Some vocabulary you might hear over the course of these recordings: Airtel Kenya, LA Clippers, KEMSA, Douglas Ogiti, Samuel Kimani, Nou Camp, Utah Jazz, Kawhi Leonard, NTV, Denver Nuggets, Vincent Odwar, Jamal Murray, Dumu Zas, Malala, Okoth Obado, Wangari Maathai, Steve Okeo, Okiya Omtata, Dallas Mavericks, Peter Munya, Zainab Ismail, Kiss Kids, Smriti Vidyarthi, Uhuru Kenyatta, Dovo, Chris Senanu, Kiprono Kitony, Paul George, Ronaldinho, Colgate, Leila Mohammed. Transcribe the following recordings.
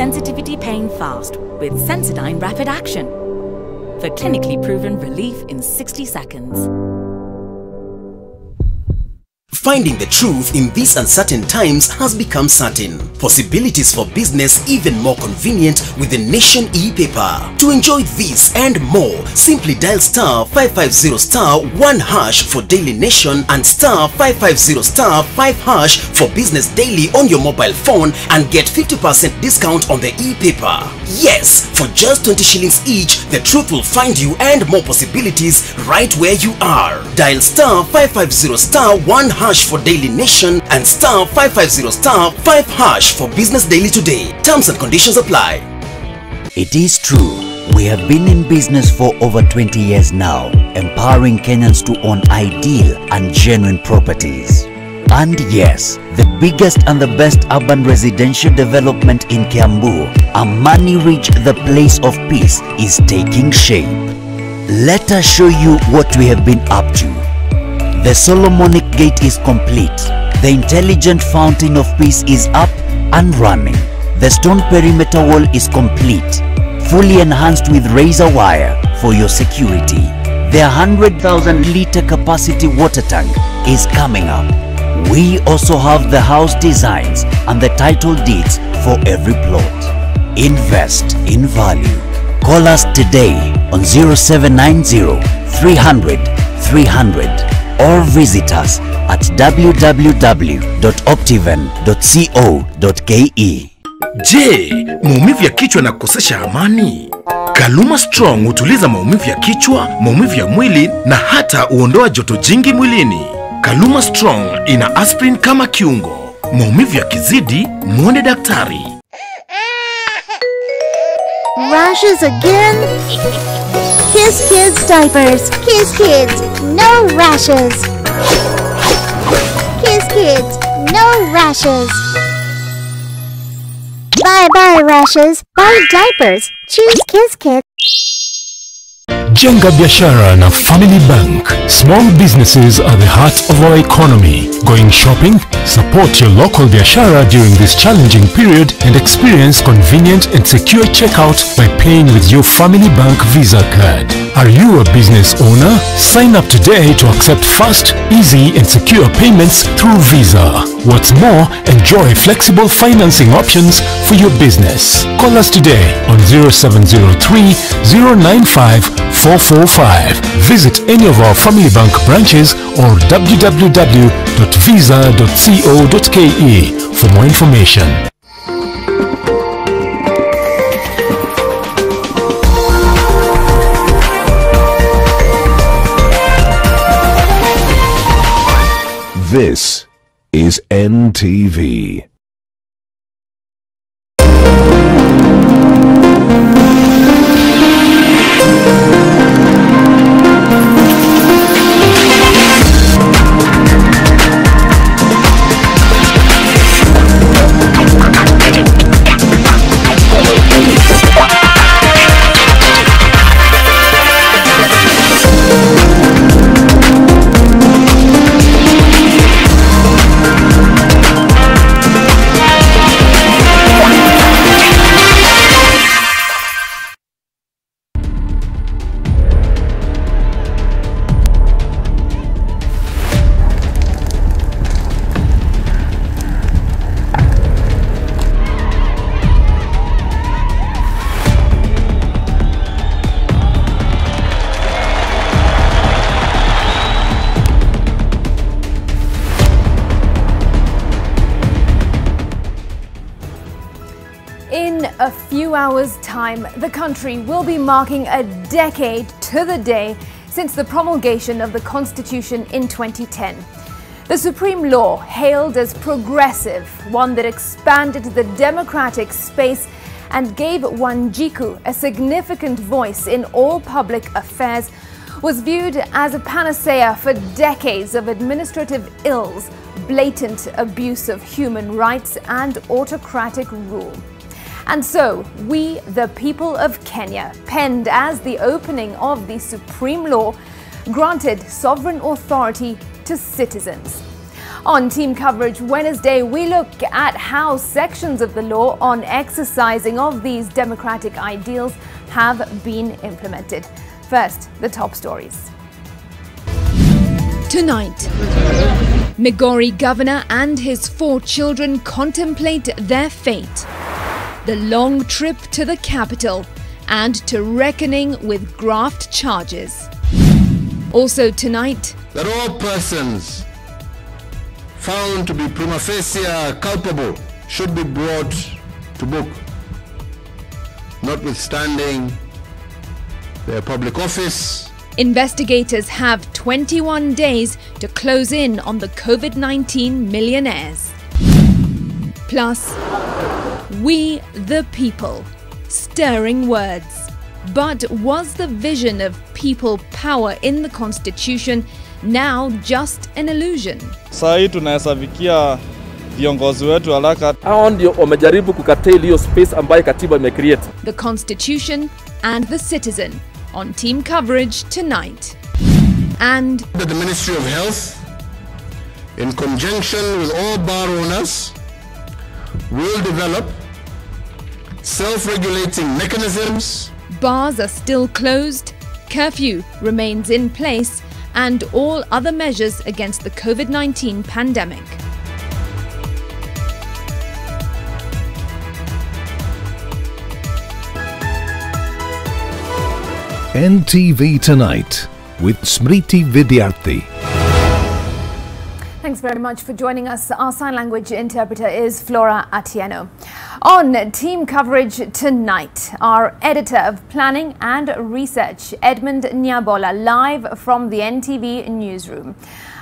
sensitivity pain fast with Sensodyne Rapid Action for clinically proven relief in 60 seconds. Finding the truth in these uncertain times has become certain. Possibilities for business even more convenient with the Nation e-paper. To enjoy this and more, simply dial *550*1# for Daily Nation and *550*5# for Business Daily on your mobile phone and get 50% discount on the e-paper. Yes, for just 20 shillings each, the truth will find you and more possibilities right where you are. Dial *550*1# for Daily Nation and *550*5# for Business Daily today. Terms and conditions apply. It is true, we have been in business for over 20 years now, empowering Kenyans to own ideal and genuine properties. And yes, the biggest and the best urban residential development in Kiambu, Amani Ridge, the place of peace, is taking shape. Let us show you what we have been up to. The Solomonic Gate is complete, the intelligent Fountain of Peace is up and running, the stone perimeter wall is complete, fully enhanced with razor wire for your security. The 100,000 litre capacity water tank is coming up. We also have the house designs and the title deeds for every plot. Invest in value. Call us today on 0790 300 300. Or visit us at www.optiven.co.ke. Je, maumivu ya kichwa na kukosesha amani? Kaluma Strong hutuliza maumivu ya kichwa, maumivu ya mwili na hata huondoa joto jingi mwilini. Kaluma Strong ina aspirin kama kiungo. Maumivu yakizidi, muone daktari. Rashes again? Kiss Kids diapers. Kiss Kids, no rashes. Kiss Kids, no rashes. Bye-bye rashes. Buy diapers. Choose Kiss Kids. Jenga biashara na Family Bank. Small businesses are the heart of our economy. Going shopping? Support your local biashara during this challenging period and experience convenient and secure checkout by paying with your Family Bank Visa card. Are you a business owner? Sign up today to accept fast, easy and secure payments through Visa. What's more, enjoy flexible financing options for your business. Call us today on 0703 095 445. Visit any of our Family Bank branches or www.visa.co.ke for more information. This is NTV. Hours time, the country will be marking a decade to the day since the promulgation of the Constitution in 2010. The Supreme Law, hailed as progressive, one that expanded the democratic space and gave Wanjiku a significant voice in all public affairs, was viewed as a panacea for decades of administrative ills, blatant abuse of human rights and autocratic rule. And so, we, the people of Kenya, penned as the opening of the Supreme Law, granted sovereign authority to citizens. On Team Coverage Wednesday, we look at how sections of the law on exercising of these democratic ideals have been implemented. First, the top stories. Tonight, Migori governor and his four children contemplate their fate. The long trip to the capital and to reckoning with graft charges. Also tonight, that all persons found to be prima facie culpable should be brought to book, notwithstanding their public office. Investigators have 21 days to close in on the COVID-19 millionaires. Plus, we the people. Stirring words. But was the vision of people power in the constitution now just an illusion? Sahi tunayasabikia viongozi wetu alaka. Hao ndio wamejaribu kukatail hiyo space ambayo katiba imecreate. The constitution and the citizen on Team Coverage tonight. And the Ministry of Health, in conjunction with all bar owners, will develop self-regulating mechanisms. Bars are still closed, curfew remains in place, and all other measures against the COVID-19 pandemic. NTV Tonight with Smriti Vidyarthi. Thanks very much for joining us. Our sign language interpreter is Flora Atieno. On Team Coverage tonight, our editor of planning and research, Edmund Nyabola, live from the NTV newsroom.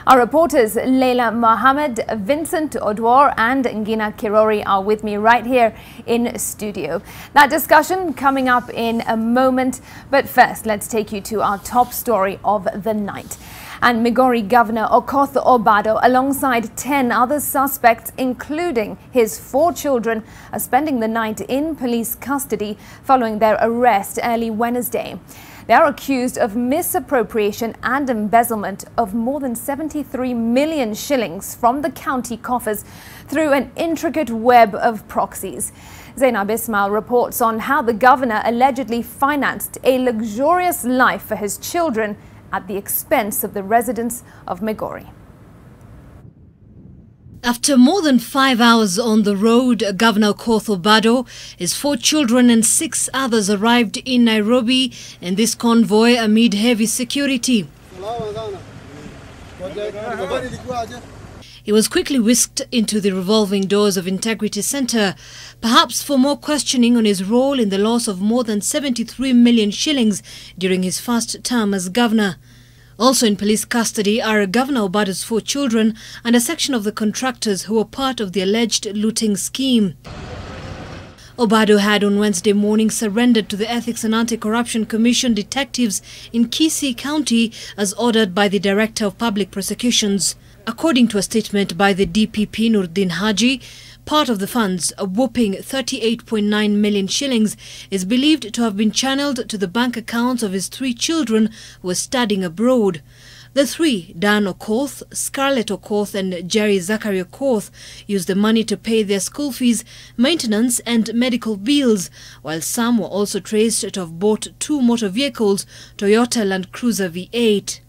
Our reporters Leila Mohammed, Vincent Odwar and Ngina Kirori are with me right here in studio. That discussion coming up in a moment, but first let's take you to our top story of the night. And Migori Governor Okoth Obado, alongside 10 other suspects, including his four children, are spending the night in police custody following their arrest early Wednesday. They are accused of misappropriation and embezzlement of more than 73 million shillings from the county coffers through an intricate web of proxies. Zainab Ismail reports on how the governor allegedly financed a luxurious life for his children at the expense of the residents of Migori. After more than 5 hours on the road, Governor Okoth Obado, his four children and six others arrived in Nairobi in this convoy amid heavy security. He was quickly whisked into the revolving doors of Integrity Centre, perhaps for more questioning on his role in the loss of more than 73 million shillings during his first term as governor. Also in police custody are Governor Obado's four children and a section of the contractors who were part of the alleged looting scheme. Obado had on Wednesday morning surrendered to the Ethics and Anti-Corruption Commission detectives in Kisii County as ordered by the Director of Public Prosecutions. According to a statement by the DPP Nurdin Haji, part of the funds, a whopping 38.9 million shillings, is believed to have been channeled to the bank accounts of his three children who were studying abroad. The three, Dan O'Koth, Scarlett O'Koth and Jerry Zachary O'Koth, used the money to pay their school fees, maintenance and medical bills, while some were also traced to have bought two motor vehicles, Toyota Land Cruiser V8.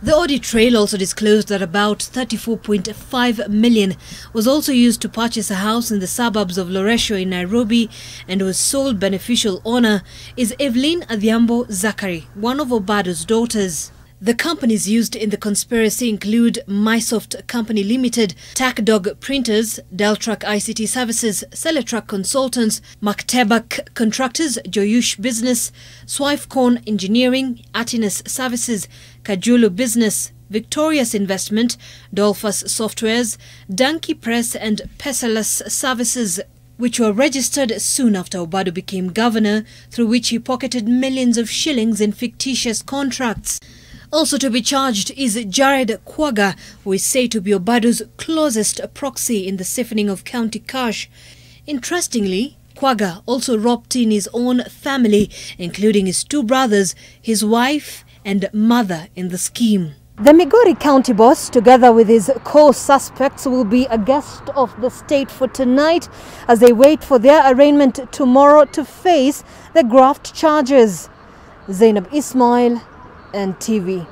The audit trail also disclosed that about 34.5 million was also used to purchase a house in the suburbs of Loresho in Nairobi, and whose sole beneficial owner is Evelyn Adhiambo Zachary, one of Obado's daughters. The companies used in the conspiracy include Mysoft Company Limited, TacDog Printers, Deltrack ICT Services, Celetrack Consultants, Maktebak Contractors, Joyush Business, Swifecon Engineering, Atinus Services, Kajulu Business, Victorious Investment, Dolphus Softwares, Danki Press and Pesalas Services, which were registered soon after Obado became governor, through which he pocketed millions of shillings in fictitious contracts. Also to be charged is Jared Kwaga, who is said to be Obado's closest proxy in the siphoning of county cash. Interestingly, Kwaga also robbed in his own family, including his two brothers, his wife and mother in the scheme. The Migori County boss, together with his co-suspects, will be a guest of the state for tonight as they wait for their arraignment tomorrow to face the graft charges. Zainab Ismail, NTV.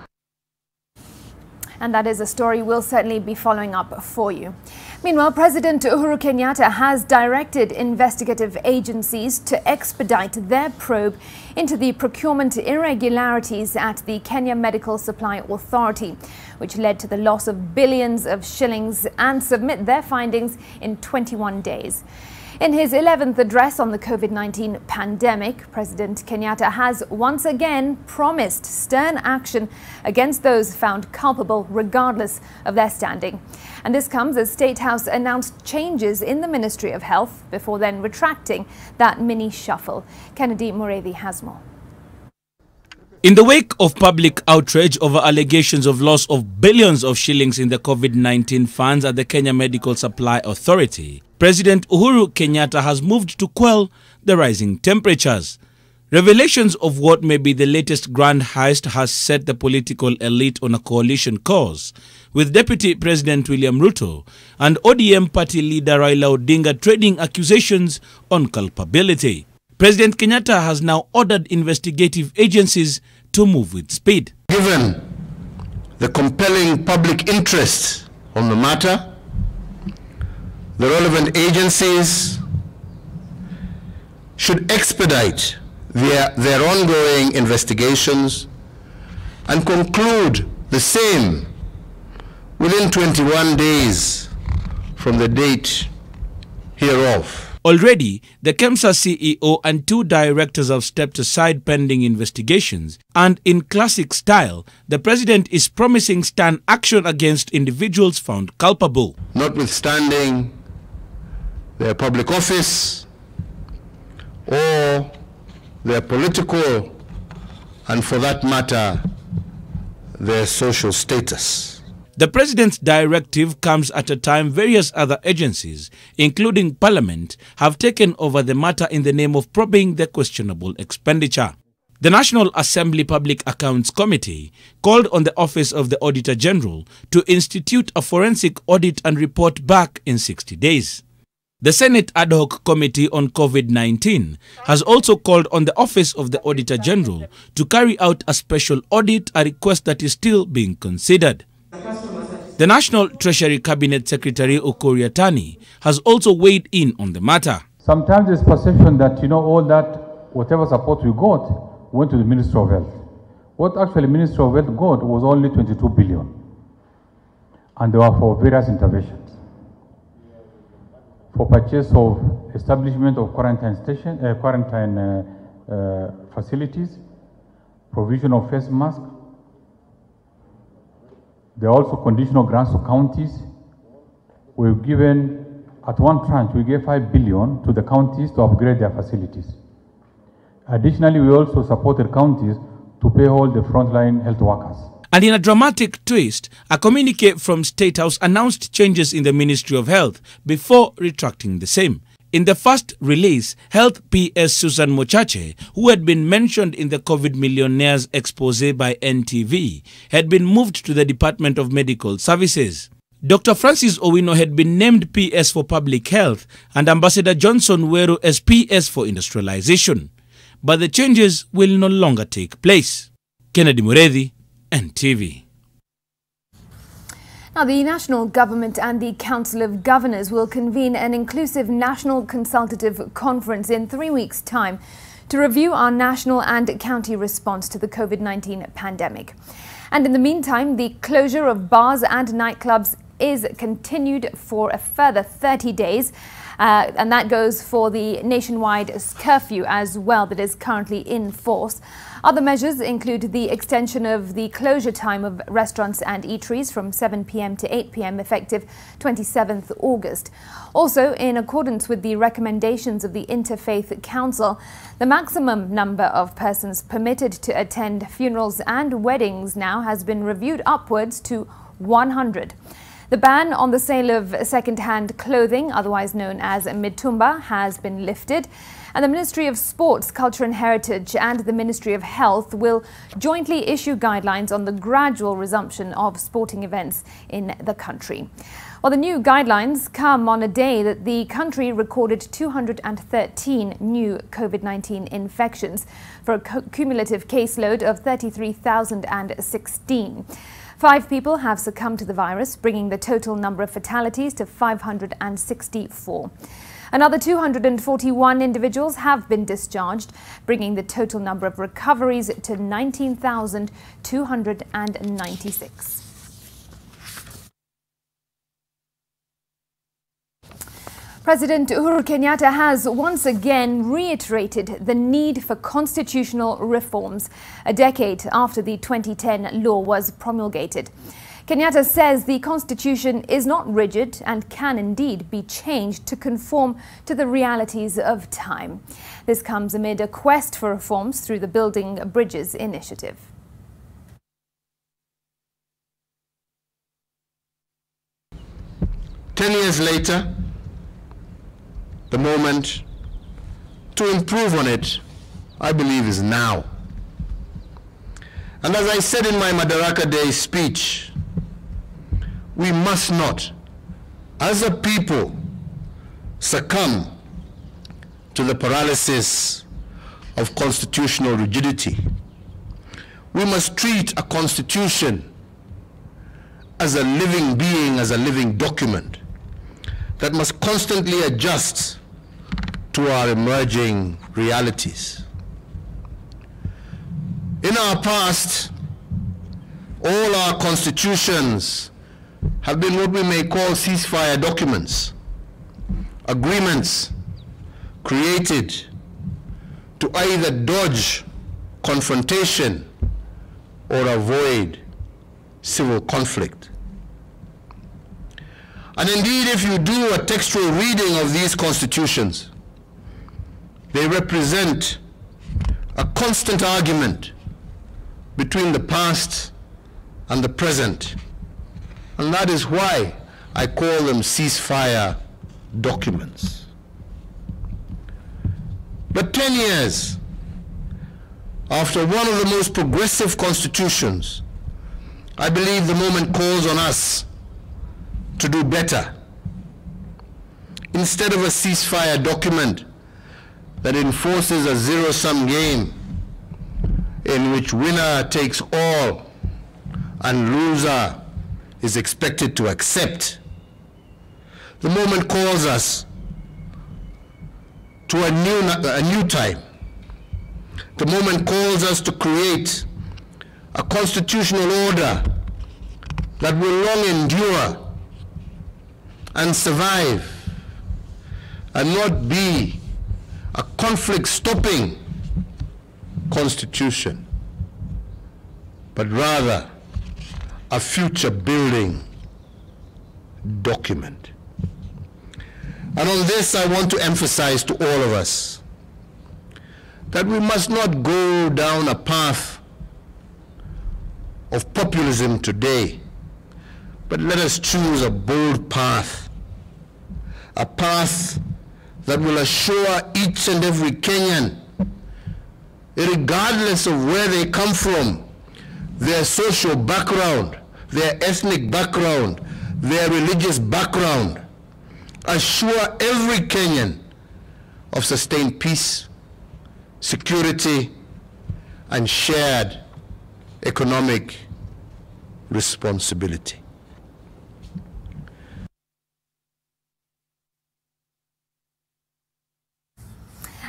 And that is a story we'll certainly be following up for you. Meanwhile, President Uhuru Kenyatta has directed investigative agencies to expedite their probe into the procurement irregularities at the Kenya Medical Supply Authority, which led to the loss of billions of shillings, and submit their findings in 21 days. In his 11th address on the COVID-19 pandemic, President Kenyatta has once again promised stern action against those found culpable regardless of their standing. And this comes as State House announced changes in the Ministry of Health before then retracting that mini-shuffle. Kennedy Murevi has more. In the wake of public outrage over allegations of loss of billions of shillings in the COVID-19 funds at the Kenya Medical Supply Authority, President Uhuru Kenyatta has moved to quell the rising temperatures. Revelations of what may be the latest grand heist has set the political elite on a coalition course, with Deputy President William Ruto and ODM party leader Raila Odinga trading accusations on culpability. President Kenyatta has now ordered investigative agencies to move with speed. Given the compelling public interest on the matter, the relevant agencies should expedite their ongoing investigations and conclude the same within 21 days from the date hereof. Already, the KEMSA CEO and two directors have stepped aside pending investigations, and in classic style, the president is promising stern action against individuals found culpable. Notwithstanding their public office or their political, and for that matter, their social status. The president's directive comes at a time various other agencies, including Parliament, have taken over the matter in the name of probing the questionable expenditure. The National Assembly Public Accounts Committee called on the Office of the Auditor General to institute a forensic audit and report back in 60 days. The Senate Ad Hoc Committee on COVID-19 has also called on the Office of the Auditor General to carry out a special audit, a request that is still being considered. The National Treasury Cabinet Secretary Okoth Obado has also weighed in on the matter. Sometimes there's perception that, all that, whatever support we got, went to the Ministry of Health. What actually the Ministry of Health got was only 22 billion. And they were for various interventions. For purchase of establishment of quarantine facilities, provision of face masks. There are also conditional grants to counties. We've given, at one tranche, we gave 5 billion to the counties to upgrade their facilities. Additionally, we also supported counties to pay all the frontline health workers. And in a dramatic twist, a communique from State House announced changes in the Ministry of Health before retracting the same. In the first release, Health PS Susan Mochache, who had been mentioned in the COVID Millionaires expose by NTV, had been moved to the Department of Medical Services. Dr. Francis Owino had been named PS for Public Health and Ambassador Johnson Weru as PS for Industrialization. But the changes will no longer take place. Kennedy Murevi, NTV. Now, the national government and the Council of Governors will convene an inclusive national consultative conference in 3 weeks' time to review our national and county response to the COVID-19 pandemic. And in the meantime, the closure of bars and nightclubs is continued for a further 30 days. And that goes for the nationwide curfew as well that is currently in force. Other measures include the extension of the closure time of restaurants and eateries from 7 p.m. to 8 p.m. effective 27th August. Also, in accordance with the recommendations of the Interfaith Council, the maximum number of persons permitted to attend funerals and weddings now has been reviewed upwards to 100. The ban on the sale of second-hand clothing, otherwise known as mitumba, has been lifted. And the Ministry of Sports, Culture and Heritage and the Ministry of Health will jointly issue guidelines on the gradual resumption of sporting events in the country. Well, the new guidelines come on a day that the country recorded 213 new COVID-19 infections for a cumulative caseload of 33,016. 5 people have succumbed to the virus, bringing the total number of fatalities to 564. Another 241 individuals have been discharged, bringing the total number of recoveries to 19,296. President Uhuru Kenyatta has once again reiterated the need for constitutional reforms a decade after the 2010 law was promulgated. Kenyatta says the constitution is not rigid and can indeed be changed to conform to the realities of time. This comes amid a quest for reforms through the Building Bridges initiative. "10 years later, the moment to improve on it, I believe, is now. And as I said in my Madaraka Day speech, we must not, as a people, succumb to the paralysis of constitutional rigidity. We must treat a constitution as a living being, as a living document that must constantly adjust to our emerging realities. In our past, all our constitutions have been what we may call ceasefire documents, agreements created to either dodge confrontation or avoid civil conflict. And indeed, if you do a textual reading of these constitutions, they represent a constant argument between the past and the present. And that is why I call them ceasefire documents. But 10 years after one of the most progressive constitutions, I believe the moment calls on us to do better. Instead of a ceasefire document that enforces a zero-sum game in which winner takes all and loser is expected to accept, the moment calls us to a new time. The moment calls us to create a constitutional order that will long endure and survive, and not be a conflict-stopping constitution, but rather a future-building document. And on this, I want to emphasize to all of us that we must not go down a path of populism today, but let us choose a bold path, a path that will assure each and every Kenyan, regardless of where they come from, their social background, their ethnic background, their religious background, assure every Kenyan of sustained peace, security, and shared economic responsibility."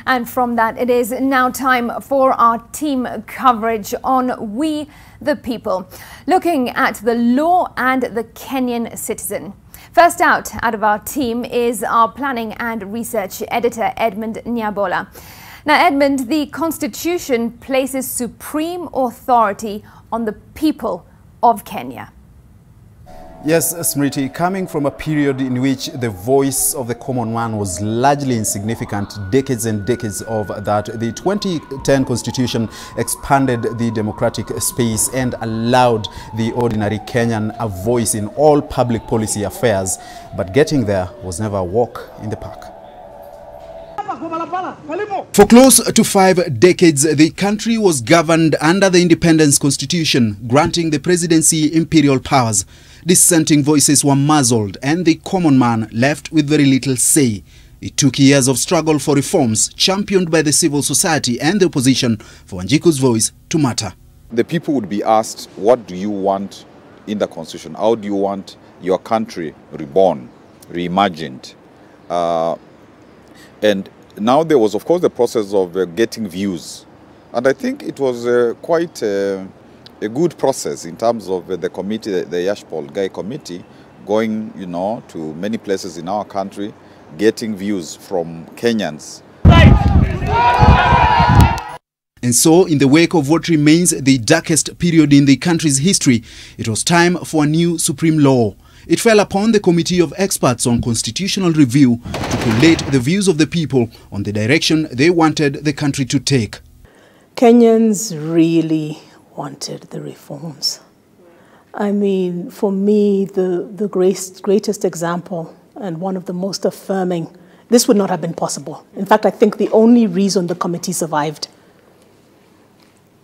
And from that, it is now time for our team coverage on We the People, looking at the law and the Kenyan citizen. First out of our team is our planning and research editor, Edmund Nyabola. Now, Edmund, the Constitution places supreme authority on the people of Kenya. Yes, Smriti, coming from a period in which the voice of the common man was largely insignificant, decades and decades of that, the 2010 Constitution expanded the democratic space and allowed the ordinary Kenyan a voice in all public policy affairs. But getting there was never a walk in the park. For close to 5 decades, the country was governed under the Independence Constitution, granting the presidency imperial powers. Dissenting voices were muzzled and the common man left with very little say. It took years of struggle for reforms, championed by the civil society and the opposition, for Wanjiku's voice to matter. The people would be asked, what do you want in the Constitution? How do you want your country reborn, reimagined? And now there was, of course, the process of getting views. And I think it was quite a good process in terms of the committee, the Yashpal Guy Committee, going, you know, to many places in our country, getting views from Kenyans. And so, in the wake of what remains the darkest period in the country's history, it was time for a new supreme law. It fell upon the Committee of Experts on Constitutional Review to collate the views of the people on the direction they wanted the country to take. Kenyans really wanted the reforms. I mean, for me, the greatest example and one of the most affirming, this would not have been possible. In fact, I think the only reason the committee survived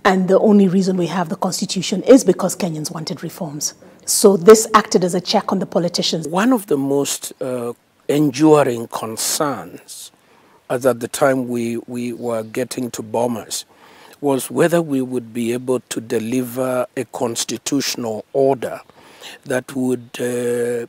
and the only reason we have the Constitution is because Kenyans wanted reforms. So this acted as a check on the politicians. One of the most enduring concerns as at the time we were getting to Bomas was whether we would be able to deliver a constitutional order that would, that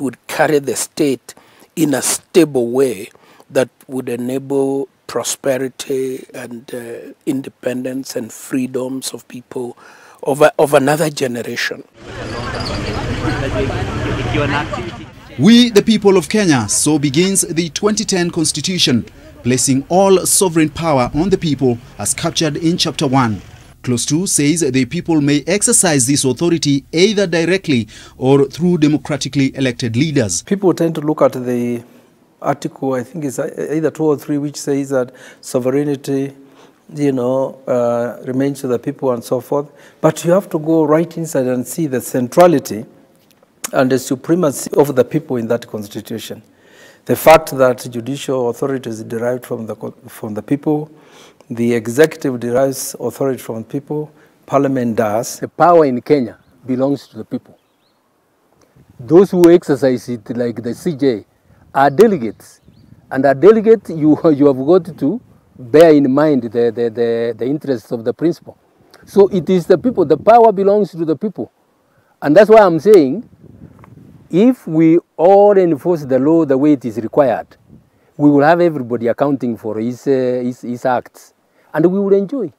would carry the state in a stable way that would enable prosperity and independence and freedoms of people of another generation. We, the people of Kenya, so begins the 2010 Constitution, placing all sovereign power on the people as captured in Chapter 1. Clause 2 says the people may exercise this authority either directly or through democratically elected leaders. People tend to look at the article, I think it's either 2 or 3, which says that sovereignty, you know, remains to the people and so forth. But you have to go right inside and see the centrality and the supremacy of the people in that constitution. The fact that judicial authority is derived from the people, the executive derives authority from people, parliament does. The power in Kenya belongs to the people. Those who exercise it, like the CJ, are delegates. And a delegate, you have got to bear in mind the interests of the principal. So it is the people, the power belongs to the people. And that's why I'm saying, if we all enforce the law the way it is required, we will have everybody accounting for his acts, and we will enjoy.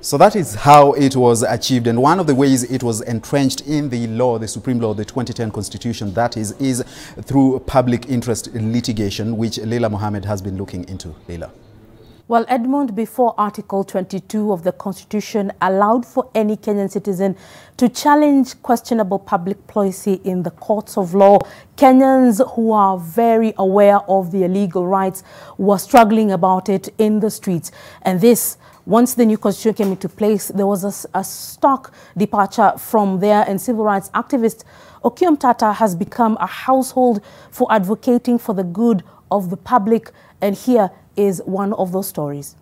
So that is how it was achieved, and one of the ways it was entrenched in the law, the supreme law, the 2010 Constitution, that is through public interest litigation, which Leila Mohammed has been looking into. Leila. Well, Edmund, before Article 22 of the Constitution allowed for any Kenyan citizen to challenge questionable public policy in the courts of law, Kenyans who are very aware of their legal rights were struggling about it in the streets. And this, once the new constitution came into place, there was a stark departure from there, and civil rights activist Okiom Tata has become a household for advocating for the good of the public, and here is one of those stories.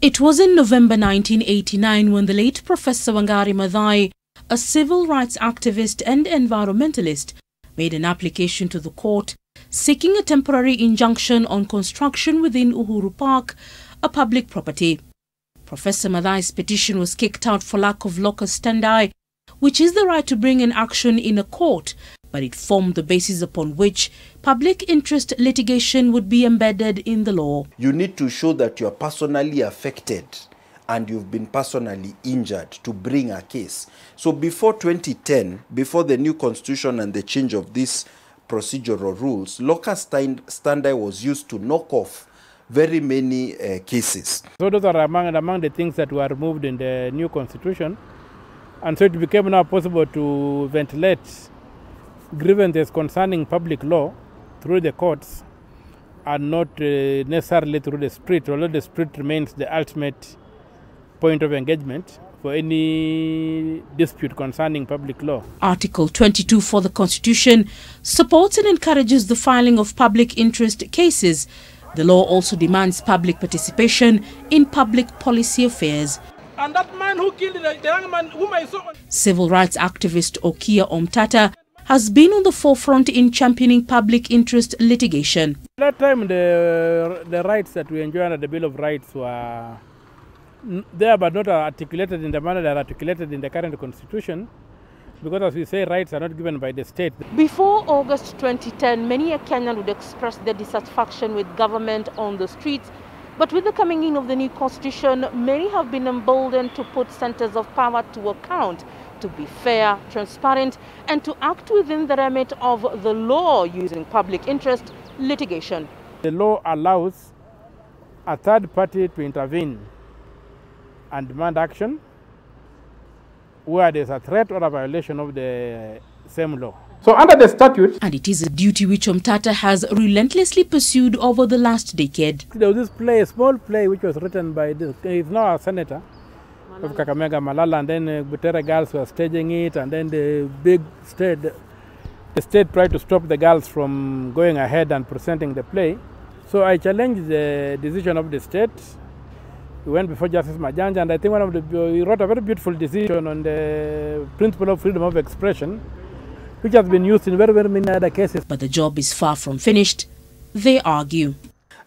It was in November 1989 when the late Professor Wangari Maathai, a civil rights activist and environmentalist, made an application to the court seeking a temporary injunction on construction within Uhuru Park, a public property. Professor Maathai's petition was kicked out for lack of locus standi, which is the right to bring an action in a court, but it formed the basis upon which public interest litigation would be embedded in the law. You need to show that you're personally affected and you've been personally injured to bring a case. So before 2010, before the new constitution and the change of this procedural rules, locus standi was used to knock off very many cases. So those are among the things that were removed in the new constitution, and so it became now possible to ventilate grievances concerning public law through the courts and not necessarily through the street, although the street remains the ultimate point of engagement for any dispute concerning public law. Article 22 for the Constitution supports and encourages the filing of public interest cases. The law also demands public participation in public policy affairs. And that man who killed the young man whom I saw... Civil rights activist Okiya Omtata has been on the forefront in championing public interest litigation. At that time, the rights that we enjoy under the Bill of Rights were there but not articulated in the manner that are articulated in the current constitution, because as we say, rights are not given by the state. Before August 2010, many a Kenyan would express their dissatisfaction with government on the streets, but with the coming in of the new constitution, many have been emboldened to put centers of power to account, to be fair, transparent, and to act within the remit of the law using public interest litigation. The law allows a third party to intervene and demand action where there's a threat or a violation of the same law. So under the statute... And it is a duty which Omtata has relentlessly pursued over the last decade. There was this play, a small play, which was written by this, he's now a senator of Kakamega, Malala, and then Butere girls were staging it, and then the state tried to stop the girls from going ahead and presenting the play. So I challenged the decision of the state. We went before Justice Majanja, and I think he wrote a very beautiful decision on the principle of freedom of expression, which has been used in very, very many other cases. But the job is far from finished, they argue.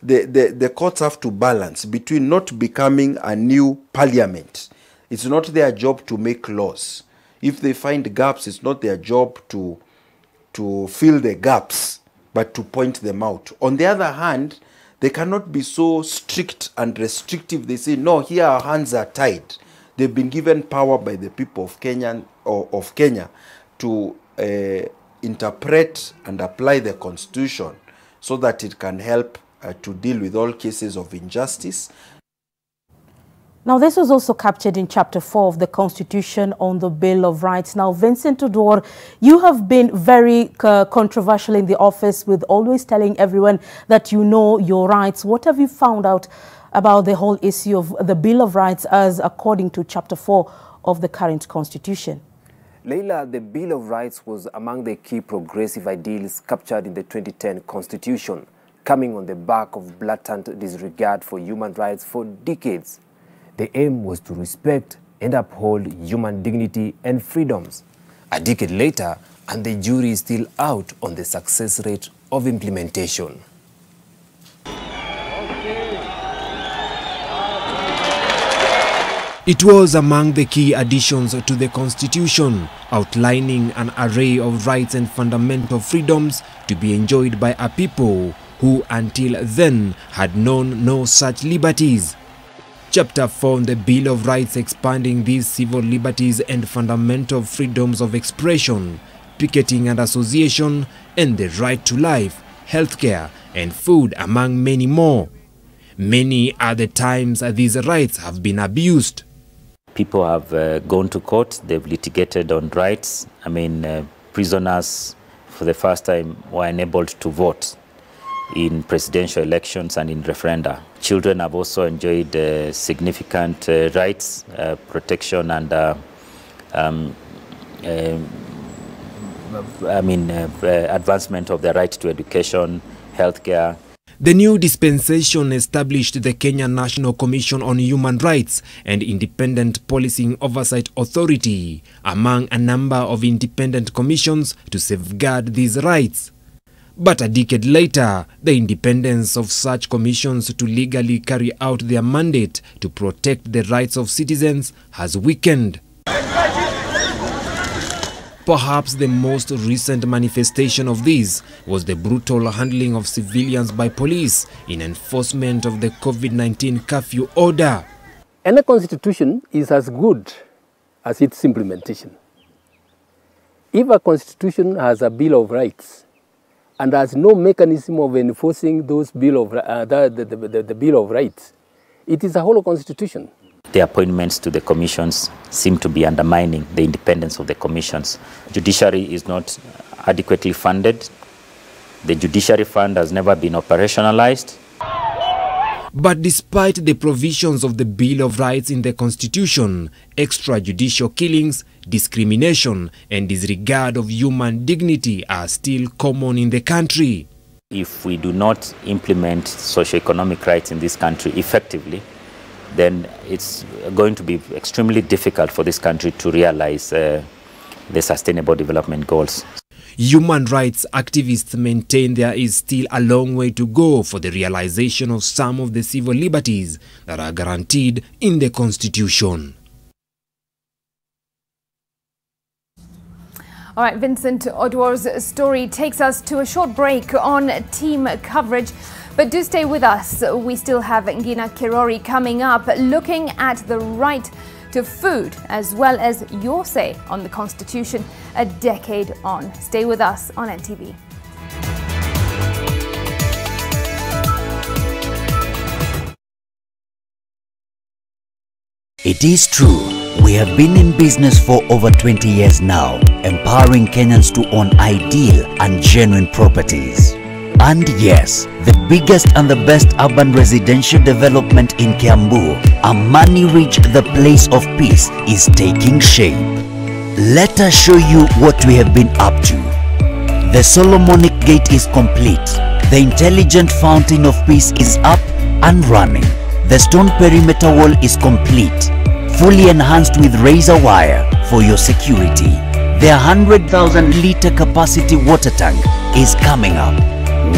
The courts have to balance between not becoming a new parliament. It's not their job to make laws. If they find gaps, it's not their job to fill the gaps, but to point them out. On the other hand, they cannot be so strict and restrictive. They say, no, here our hands are tied. They've been given power by the people of Kenya, to interpret and apply the constitution so that it can help to deal with all cases of injustice. Now, this was also captured in Chapter 4 of the Constitution on the Bill of Rights. Now, Vincent Odwar, you have been very controversial in the office with always telling everyone that you know your rights. What have you found out about the whole issue of the Bill of Rights as according to Chapter 4 of the current Constitution? Leila, the Bill of Rights was among the key progressive ideals captured in the 2010 Constitution, coming on the back of blatant disregard for human rights for decades. The aim was to respect and uphold human dignity and freedoms. A decade later, and the jury is still out on the success rate of implementation. It was among the key additions to the Constitution, outlining an array of rights and fundamental freedoms to be enjoyed by a people who until then had known no such liberties. Chapter 4 on the Bill of Rights expanding these civil liberties and fundamental freedoms of expression, picketing and association, and the right to life, healthcare, and food, among many more. Many are the times these rights have been abused. People have gone to court, they've litigated on rights. I mean, prisoners for the first time were enabled to vote in presidential elections and in referenda. Children have also enjoyed significant rights, protection, and advancement of the right to education, healthcare. The new dispensation established the Kenya National Commission on Human Rights and Independent Policing Oversight Authority, among a number of independent commissions to safeguard these rights. But a decade later, the independence of such commissions to legally carry out their mandate to protect the rights of citizens has weakened. Perhaps the most recent manifestation of this was the brutal handling of civilians by police in enforcement of the COVID-19 curfew order. Any constitution is as good as its implementation. If a constitution has a Bill of Rights, and there's no mechanism of enforcing those bill of the Bill of Rights. It is a whole constitution. The appointments to the commissions seem to be undermining the independence of the commissions. Judiciary is not adequately funded. The judiciary fund has never been operationalized. But despite the provisions of the Bill of Rights in the Constitution, extrajudicial killings, discrimination, and disregard of human dignity are still common in the country. If we do not implement socioeconomic rights in this country effectively, then it's going to be extremely difficult for this country to realize the Sustainable Development Goals. Human rights activists maintain there is still a long way to go for the realization of some of the civil liberties that are guaranteed in the Constitution. All right, Vincent Odwar's story takes us to a short break on team coverage. But do stay with us. We still have Ngina Kirori coming up, looking at the right to food, as well as your say on the Constitution a decade on. Stay with us on NTV. It is true, we have been in business for over 20 years now, empowering Kenyans to own ideal and genuine properties. And yes, the biggest and the best urban residential development in Kiambu, Amani Ridge, the place of peace, is taking shape. Let us show you what we have been up to. The Solomonic Gate is complete. The intelligent Fountain of Peace is up and running. The stone perimeter wall is complete, fully enhanced with razor wire for your security. Their 100,000 litre capacity water tank is coming up.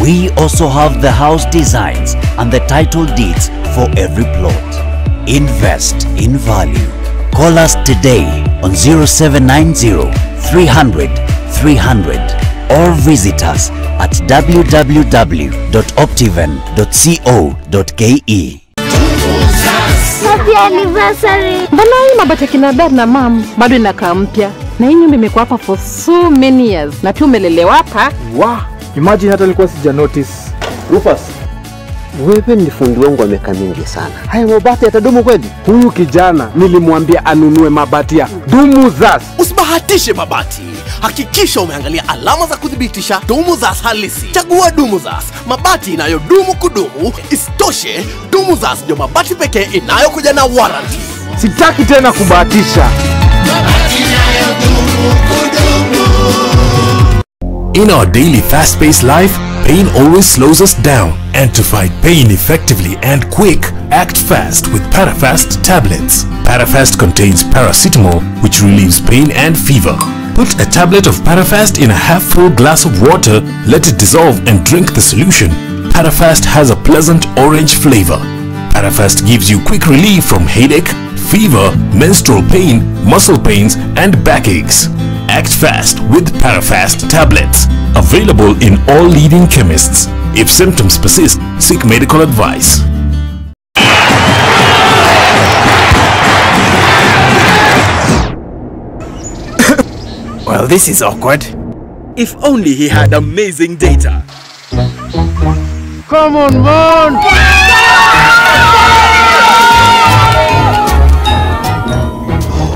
We also have the house designs and the title deeds for every plot. Invest in value. Call us today on 0790 300 300 or visit us at www.optiven.co.ke. Happy anniversary! Mbona hii mabati kina dad na mom bado inakaa mpya? Na hii nyumba imekuwa hapa for so many years. Na pia umelelewa hapa. Wow! Imagine hata nilikuwa sija notice. Rufus, wewe ni fundi wangu wa miaka mingi sana. Haya mabati yatadumu kweli? Huyu kijana nilimwambia anunue mabati ya Dumu Zas. Usibahatishe mabati. Hakikisha umeangalia alama za kudhibitisha Dumu Zas halisi. Chagua Dumu Zas, mabati inayodumu kudumu. Isitoshe, Dumu Zas ndio mabati pekee inayokuja na warranty. Sitaki tena kubahatisha. Mabati inayodumu kudumu. In our daily fast-paced life, pain always slows us down, and to fight pain effectively and quick, act fast with Parafast tablets. Parafast contains paracetamol, which relieves pain and fever. Put a tablet of Parafast in a half-full glass of water, let it dissolve and drink the solution. Parafast has a pleasant orange flavor. Parafast gives you quick relief from headache, fever, menstrual pain, muscle pains, and backaches. Act fast with Parafast tablets. Available in all leading chemists. If symptoms persist, seek medical advice. Well, this is awkward. If only he had amazing data. Come on, man!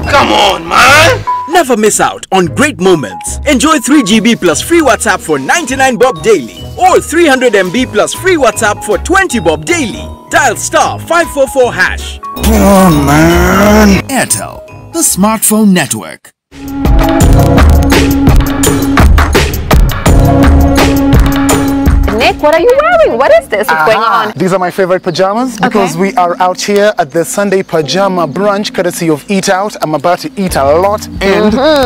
Come on, man! Never miss out on great moments. Enjoy 3GB plus free WhatsApp for 99 bob daily or 300MB plus free WhatsApp for 20 bob daily. Dial star 544 hash. Come on, man. Airtel, the smartphone network. Nick, what are you wearing? What is this? What's going on? These are my favorite pajamas because we are out here at the Sunday Pajama Brunch courtesy of Eat Out. I'm about to eat a lot. And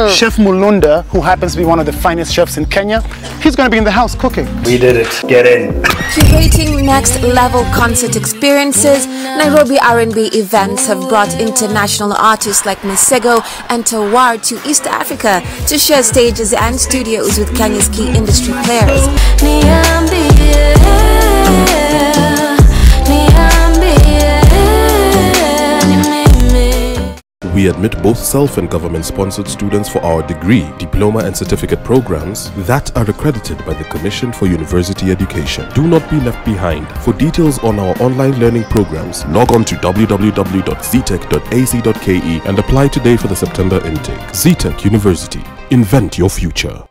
Chef Mulunda, who happens to be one of the finest chefs in Kenya, he's going to be in the house cooking. We did it. Get in. Curating next level concert experiences, Nairobi R&B events have brought international artists like Masego and Tawar to East Africa to share stages and studios with Kenya's key industry players. We we admit both self and government-sponsored students for our degree, diploma and certificate programs that are accredited by the Commission for University Education. Do not be left behind. For details on our online learning programs, log on to www.ztech.ac.ke and apply today for the September intake. ZTech University. Invent your future.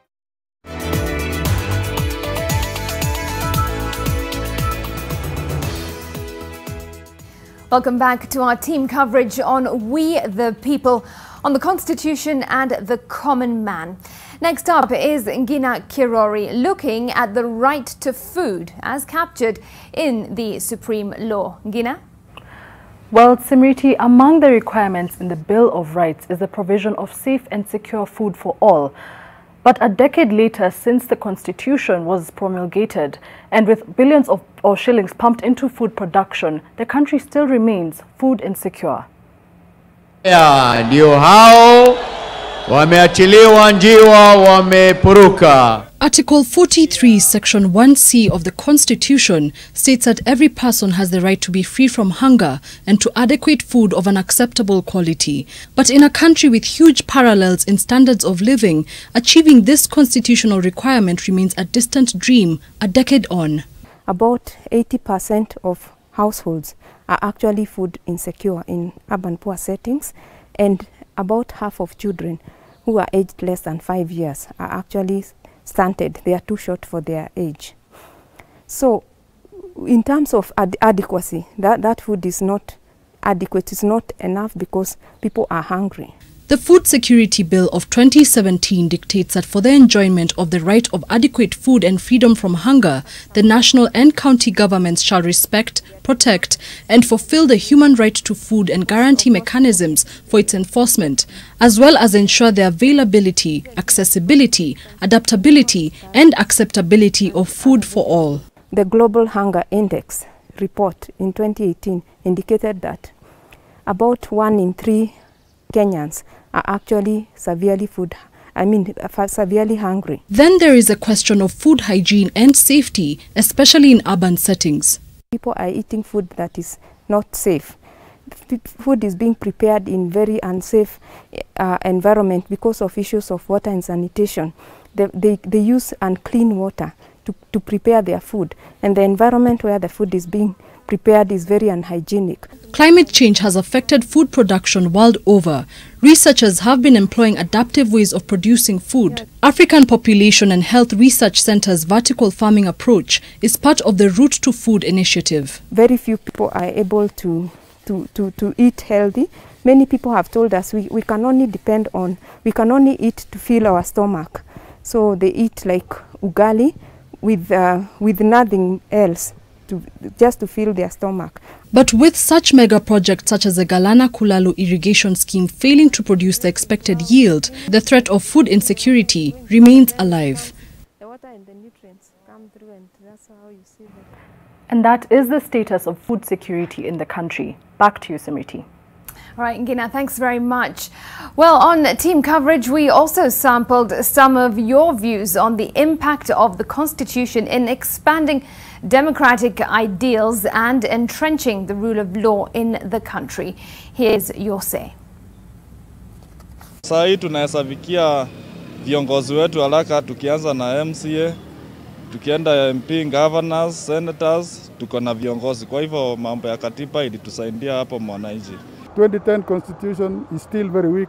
Welcome back to our team coverage on We the People, on the Constitution and the Common Man. Next up is Ngina Kirori looking at the right to food as captured in the Supreme Law. Ngina? Well, Smriti, among the requirements in the Bill of Rights is the provision of safe and secure food for all. But a decade later, since the Constitution was promulgated, and with billions of shillings pumped into food production, the country still remains food insecure. Article 43, Section 1C of the Constitution states that every person has the right to be free from hunger and to adequate food of an acceptable quality. But in a country with huge parallels in standards of living, achieving this constitutional requirement remains a distant dream a decade on. About 80% of households are actually food insecure in urban poor settings, and about half of children who are aged less than 5 years are actually stunted. They are too short for their age. So in terms of adequacy, that food is not adequate, it's not enough because people are hungry. The Food Security Bill of 2017 dictates that for the enjoyment of the right of adequate food and freedom from hunger, the national and county governments shall respect, protect, and fulfill the human right to food and guarantee mechanisms for its enforcement, as well as ensure the availability, accessibility, adaptability, and acceptability of food for all. The Global Hunger Index report in 2018 indicated that about 1 in 3 Kenyans are actually severely hungry. Then there is the question of food hygiene and safety, especially in urban settings. People are eating food that is not safe. Food is being prepared in very unsafe environment because of issues of water and sanitation. They use unclean water to prepare their food, and the environment where the food is being prepared is very unhygienic. Climate change has affected food production world over. Researchers have been employing adaptive ways of producing food. African Population and Health Research Center's vertical farming approach is part of the Route to Food initiative. Very few people are able to eat healthy. Many people have told us we can only eat to fill our stomach. So they eat like ugali with nothing else, just to fill their stomach. But with such mega projects such as the Galana Kulalu irrigation scheme failing to produce the expected yield, the threat of food insecurity remains alive. The water and the nutrients come through, and that's how you see them. And that is the status of food security in the country. Back to you, Smriti. All right, Ngina, thanks very much. Well, on team coverage, we also sampled some of your views on the impact of the Constitution in expanding democratic ideals and entrenching the rule of law in the country. Here's your say. Sasa hii tunahesabikia viongozi wetu haraka, tukianza na MCA, tukienda MP, governors, senators, tuko na viongozi. Kwa hivyo mambo ya katiba ilitusaidia hapo mwananchi. 2010 constitution is still very weak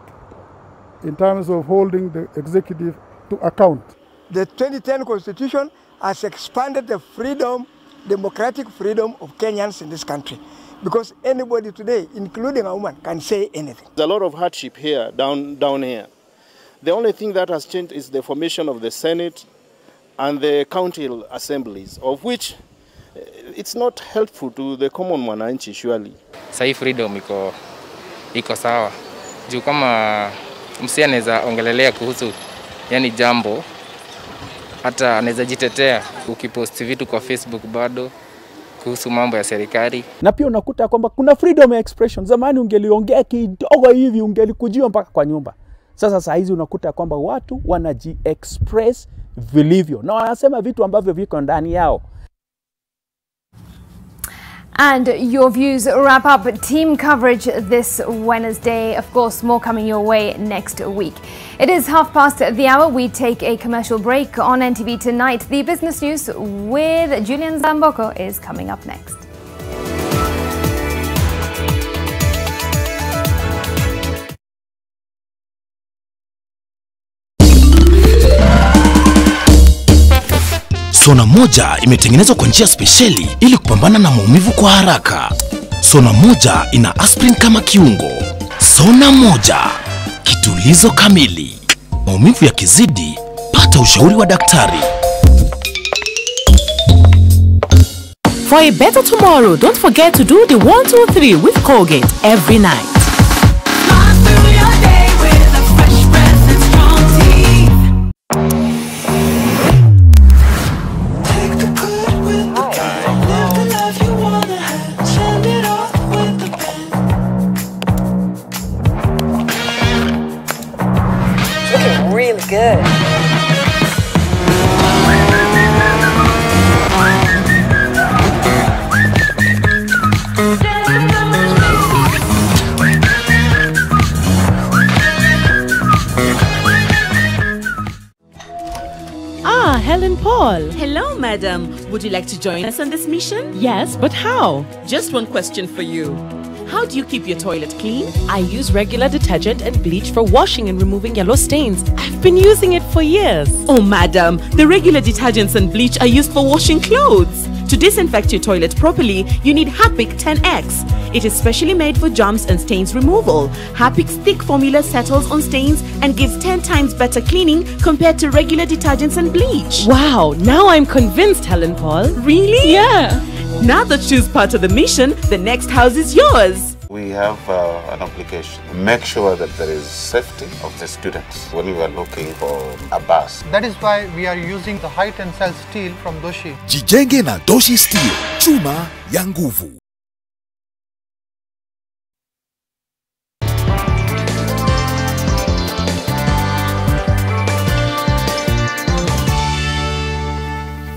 in terms of holding the executive to account. The 2010 constitution has expanded the freedom, democratic freedom of Kenyans in this country, because anybody today, including a woman, can say anything. There's a lot of hardship here, down here. The only thing that has changed is the formation of the Senate and the county assemblies, of which it's not helpful to the common mwananchi, surely. Sai freedom iko sawa. Juu kama msia anaweza ongelelea kuhusu yani jambo, hata anaweza jitetea ukipost vitu kwa Facebook bado kuhusu mambo ya serikali. Na pia unakuta kwamba kuna freedom of expression. Zamani ungeliongea kidogo hivi ungelikujiwa mpaka kwa nyumba. Sasa saa hizi unakuta kwamba watu wanaji-express vilivyo. Na wanasema vitu ambavyo viko ndani yao. And your views wrap up team coverage this Wednesday. Of course, more coming your way next week. It is 12:30. We take a commercial break. On NTV tonight, the business news with Julian Zamboko is coming up next. Sona Moja imetengenezwa kwa njia spesheli ili kupambana na maumivu kwa haraka. Sona Moja ina aspirin kama kiungo. Sona Moja, kitulizo kamili. Maumivu yakizidi, pata ushauri wa daktari. For a better tomorrow, don't forget to do the 1, 2, 3 with Colgate every night. Good. Helen Paul. Hello, madam. Would you like to join us on this mission? Yes, but how? Just one question for you. How do you keep your toilet clean? I use regular detergent and bleach for washing and removing yellow stains. I've been using it for years. Oh, madam, the regular detergents and bleach are used for washing clothes. To disinfect your toilet properly, you need Harpic 10X. It is specially made for germs and stains removal. Harpic's thick formula settles on stains and gives 10 times better cleaning compared to regular detergents and bleach. Wow, now I'm convinced, Helen Paul. Really? Yeah. Now that she's part of the mission, the next house is yours. We have an obligation to make sure that there is safety of the students when we are looking for a bus. That is why we are using the high tensile steel from Doshi. Jijenge na Doshi Steel, chuma ya nguvu.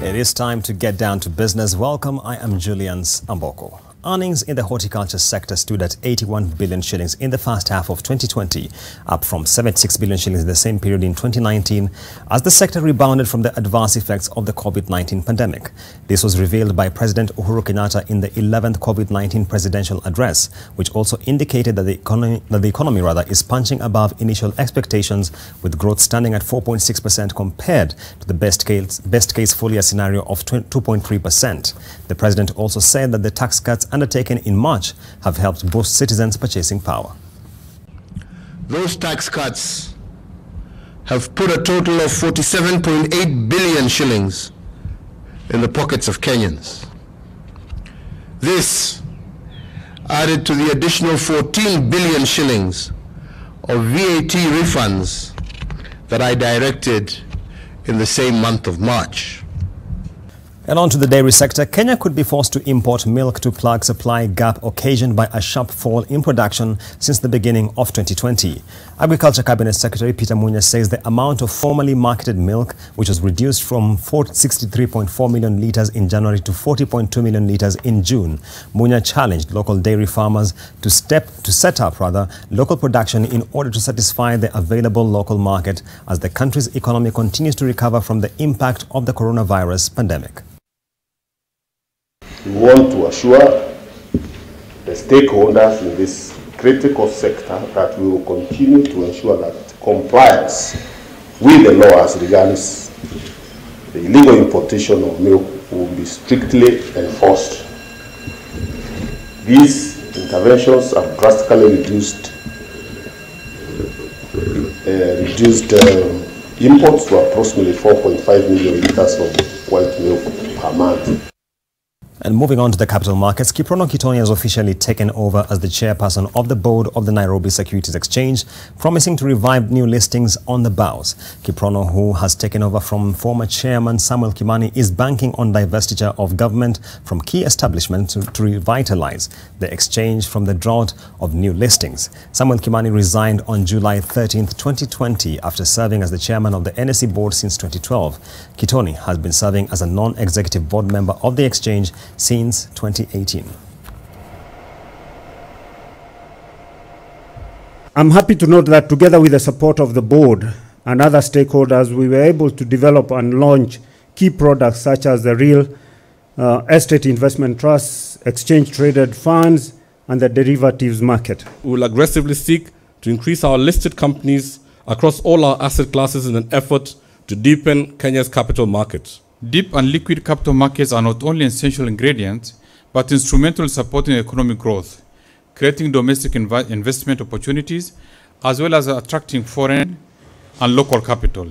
It is time to get down to business. Welcome, I am Julian Amboko. Earnings in the horticulture sector stood at 81 billion shillings in the first half of 2020, up from 76 billion shillings in the same period in 2019, as the sector rebounded from the adverse effects of the COVID-19 pandemic. This was revealed by President Uhuru Kenyatta in the 11th COVID-19 presidential address, which also indicated that the economy is punching above initial expectations, with growth standing at 4.6% compared to the best case full year scenario of 2.3%. The president also said that the tax cuts undertaken in March have helped boost citizens' purchasing power. Those tax cuts have put a total of 47.8 billion shillings in the pockets of Kenyans. This, added to the additional 14 billion shillings of VAT refunds that I directed in the same month of March. And on to the dairy sector, Kenya could be forced to import milk to plug supply gap occasioned by a sharp fall in production since the beginning of 2020. Agriculture Cabinet Secretary Peter Munya says the amount of formally marketed milk, which was reduced from 63.4 million litres in January to 40.2 million litres in June. Munya challenged local dairy farmers to set up local production in order to satisfy the available local market as the country's economy continues to recover from the impact of the coronavirus pandemic. We want to assure the stakeholders in this critical sector that we will continue to ensure that compliance with the law as regards the illegal importation of milk will be strictly enforced. These interventions have drastically reduced imports to approximately 4.5 million litres of white milk per month. And moving on to the capital markets, Kiprono Kitony has officially taken over as the chairperson of the board of the Nairobi Securities Exchange, promising to revive new listings on the bourse. Kiprono, who has taken over from former chairman Samuel Kimani, is banking on divestiture of government from key establishments to revitalize the exchange from the drought of new listings. Samuel Kimani resigned on July 13, 2020, after serving as the chairman of the NSE board since 2012. Kitony has been serving as a non-executive board member of the exchange since 2018. I'm happy to note that together with the support of the board and other stakeholders, we were able to develop and launch key products such as the real estate investment trusts, exchange-traded funds, and the derivatives market. We will aggressively seek to increase our listed companies across all our asset classes in an effort to deepen Kenya's capital market. Deep and liquid capital markets are not only essential ingredients, but instrumental in supporting economic growth, creating domestic investment opportunities, as well as attracting foreign and local capital.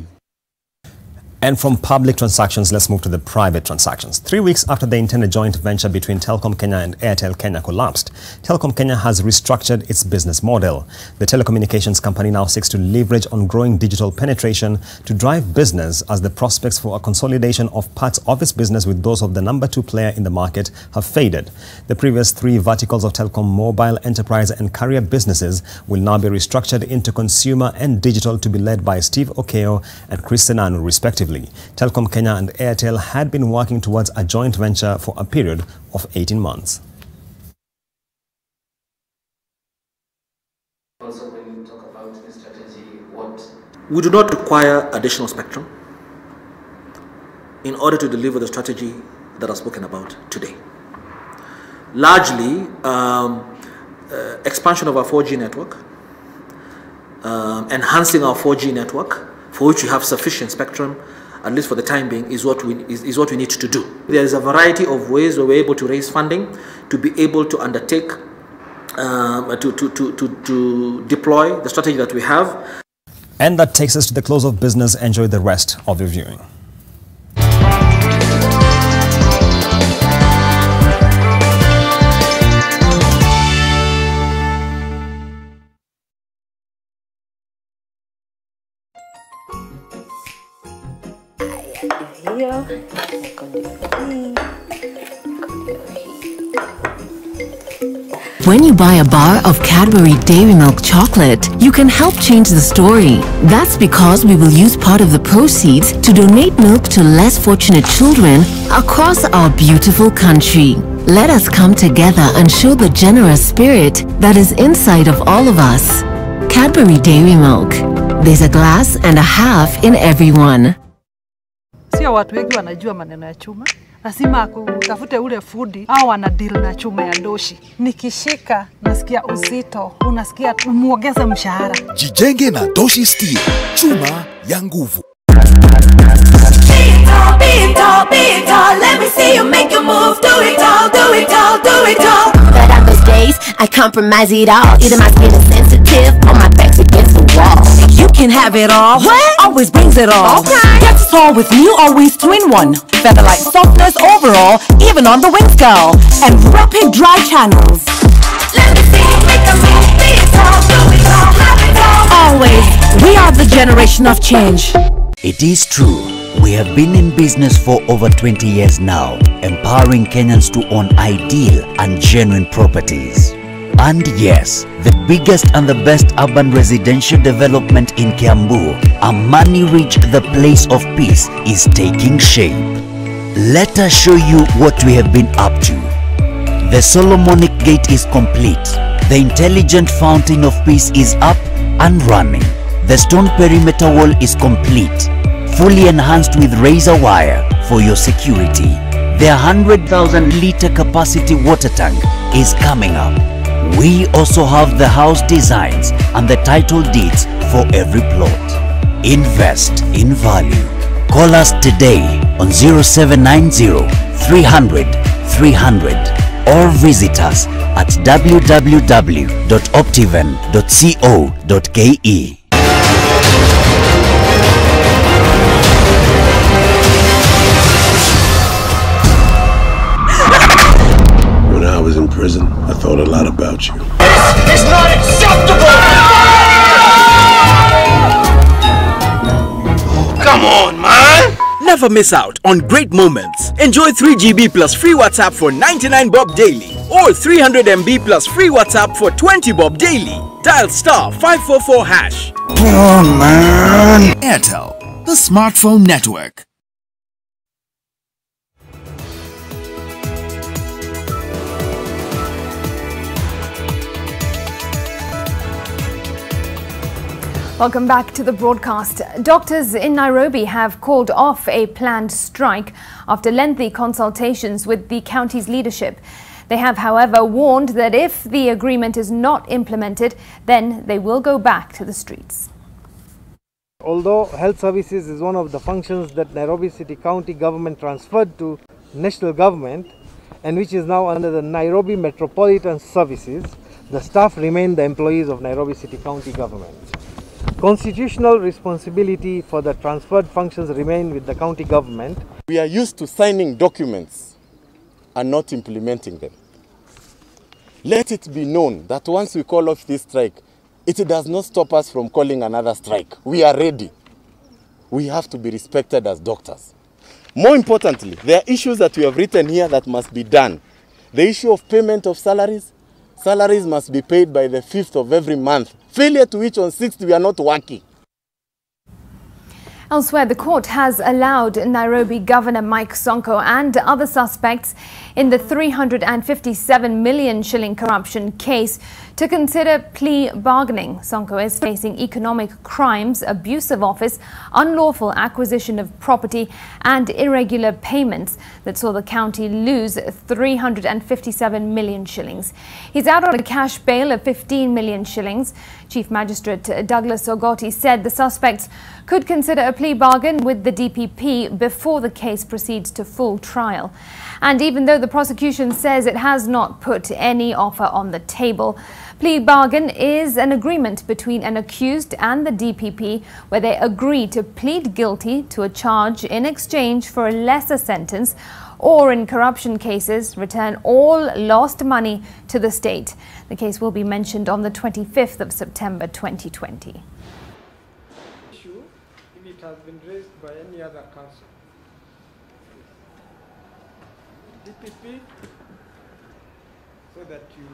And from public transactions, let's move to the private transactions. 3 weeks after the intended joint venture between Telkom Kenya and Airtel Kenya collapsed, Telkom Kenya has restructured its business model. The telecommunications company now seeks to leverage on growing digital penetration to drive business, as the prospects for a consolidation of parts of its business with those of the #2 player in the market have faded. The previous three verticals of Telkom mobile, enterprise and carrier businesses will now be restructured into consumer and digital, to be led by Steve Okeo and Chris Senanu, respectively. Telkom Kenya and Airtel had been working towards a joint venture for a period of 18 months. Also, when you talk about the strategy, we do not require additional spectrum in order to deliver the strategy that I've spoken about today. Largely, expansion of our 4G network, enhancing our 4G network, for which we have sufficient spectrum, at least for the time being, is what we need to do. There is a variety of ways where we're able to raise funding to be able to undertake, to deploy the strategy that we have. And that takes us to the close of business. Enjoy the rest of your viewing. When you buy a bar of Cadbury Dairy Milk chocolate, you can help change the story. That's because we will use part of the proceeds to donate milk to less fortunate children across our beautiful country. Let us come together and show the generous spirit that is inside of all of us. Cadbury Dairy Milk. There's a glass and a half in everyone. Sio watu wengi wanajua maneno ya chuma. Lazima kutafute ule food au ana deal na chuma ya doshi. Nikishika nasikia uzito, unasikia muongeze mshahara. Jijenge na Doshi Steel, chuma ya nguvu. Beat, beat, beat, let me see you make your move. Do it all, do it all, do it all. But on those days, I compromise it all. Either my skin is sensitive or my back's against the wall. You can have it all. What? Always brings it all. Okay. That's all with new always 2-in-1. Featherlight softness overall, even on the wings, girl. And rapid dry channels. Let me see you make a move. Always, we are the generation of change. It is true. We have been in business for over 20 years now, empowering Kenyans to own ideal and genuine properties. And yes, the biggest and the best urban residential development in Kiambu, Amani Ridge, the place of peace, is taking shape. Let us show you what we have been up to. The Solomonic Gate is complete. The intelligent Fountain of Peace is up and running. The stone perimeter wall is complete, fully enhanced with razor wire for your security. Their 100,000 litre capacity water tank is coming up. We also have the house designs and the title deeds for every plot. Invest in value. Call us today on 0790 300 300 or visit us at www.optiven.co.ke. Prison, I thought a lot about you. This is not acceptable! Come on, man! Never miss out on great moments. Enjoy 3GB plus free WhatsApp for 99 bob daily, or 300MB plus free WhatsApp for 20 bob daily. Dial *544#. Come on, man! Airtel, the smartphone network. Welcome back to the broadcast. Doctors in Nairobi have called off a planned strike after lengthy consultations with the county's leadership. They have, however, warned that if the agreement is not implemented, then they will go back to the streets. Although health services is one of the functions that Nairobi City County government transferred to national government and which is now under the Nairobi Metropolitan Services, the staff remain the employees of Nairobi City County government. Constitutional responsibility for the transferred functions remain with the county government. We are used to signing documents and not implementing them. Let it be known that once we call off this strike, it does not stop us from calling another strike. We are ready. We have to be respected as doctors. More importantly, there are issues that we have written here that must be done. The issue of payment of salaries. Salaries must be paid by the 5th of every month, failure to which on 6th we are not working. Elsewhere, the court has allowed Nairobi Governor Mike Sonko and other suspects in the 357 million shilling corruption case to consider plea bargaining. Sonko is facing economic crimes, abuse of office, unlawful acquisition of property and irregular payments that saw the county lose 357 million shillings. He's out on a cash bail of 15 million shillings. Chief Magistrate Douglas Ogoti said the suspects could consider a plea bargain with the DPP before the case proceeds to full trial. And even though the prosecution says it has not put any offer on the table, plea bargain is an agreement between an accused and the DPP where they agree to plead guilty to a charge in exchange for a lesser sentence, or in corruption cases, return all lost money to the state. The case will be mentioned on the 25th of September 2020. Issue, if it has been raised by any other council, DPP, so that you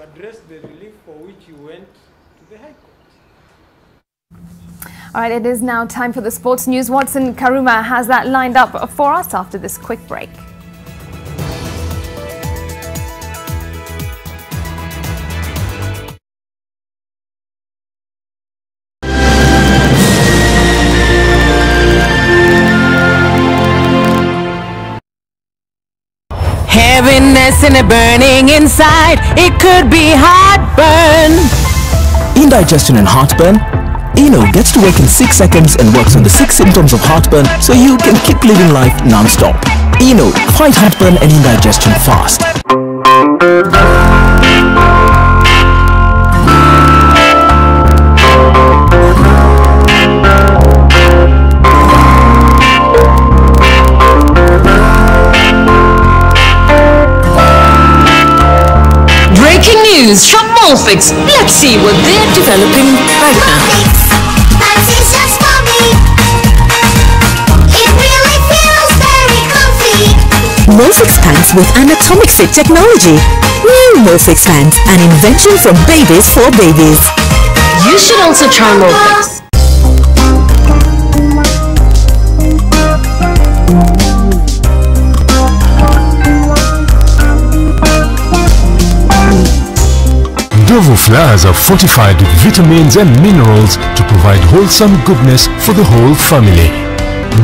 address the relief for which you went to the High Court. All right, it is now time for the sports news. Watson Karuma has that lined up for us after this quick break. Heaviness and a burning inside, it could be heartburn. Indigestion and heartburn? Eno gets to work in 6 seconds and works on the 6 symptoms of heartburn so you can keep living life non-stop. Eno, fight heartburn and indigestion fast. Breaking news from Molfix. Let's see what they're developing right now. Molfix pants with anatomic fit technology. New Molfix pants, an invention from babies for babies. You should also try Molfix. Dovo flowers are fortified with vitamins and minerals to provide wholesome goodness for the whole family.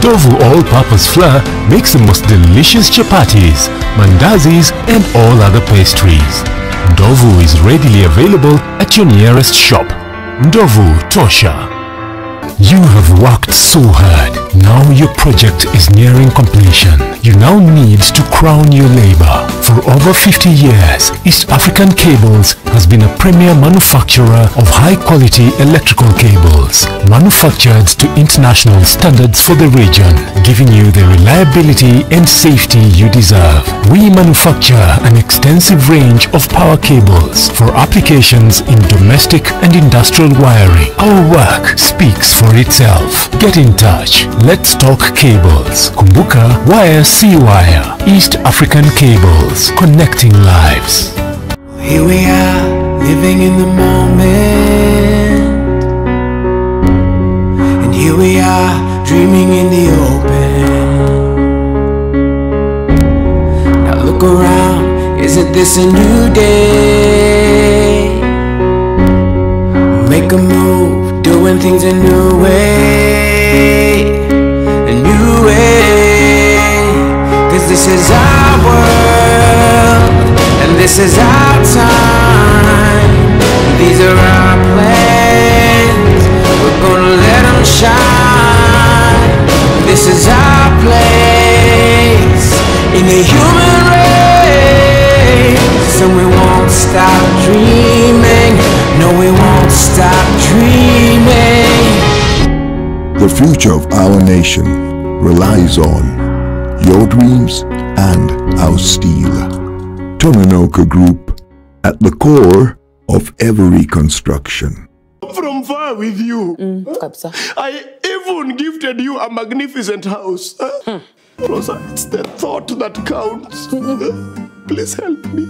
Dovo all-purpose flour makes the most delicious chapatis, mandazis and all other pastries. Dovo is readily available at your nearest shop. Dovo Tosha. You have worked so hard. Now your project is nearing completion. You now need to crown your labor. For over 50 years, East African Cables has been a premier manufacturer of high-quality electrical cables, manufactured to international standards for the region, giving you the reliability and safety you deserve. We manufacture an extensive range of power cables for applications in domestic and industrial wiring. Our work speaks for itself. Get in touch. Let's talk cables. Kumbuka Wire C Wire. East African Cables. Connecting lives. Here we are, living in the moment. And here we are, dreaming in the open. Now look around, isn't this a new day? Make a move. doing things a new way, a new way. Cause this is our world, and this is our time. These are our plans, we're gonna let them shine. This is our place in the human race, and we won't stop dreaming. No, we won't stop dreaming. The future of our nation relies on your dreams and our steel. Tononoka Group, at the core of every construction. From far with you. I even gifted you a magnificent house. Rosa, it's the thought that counts. Please help me.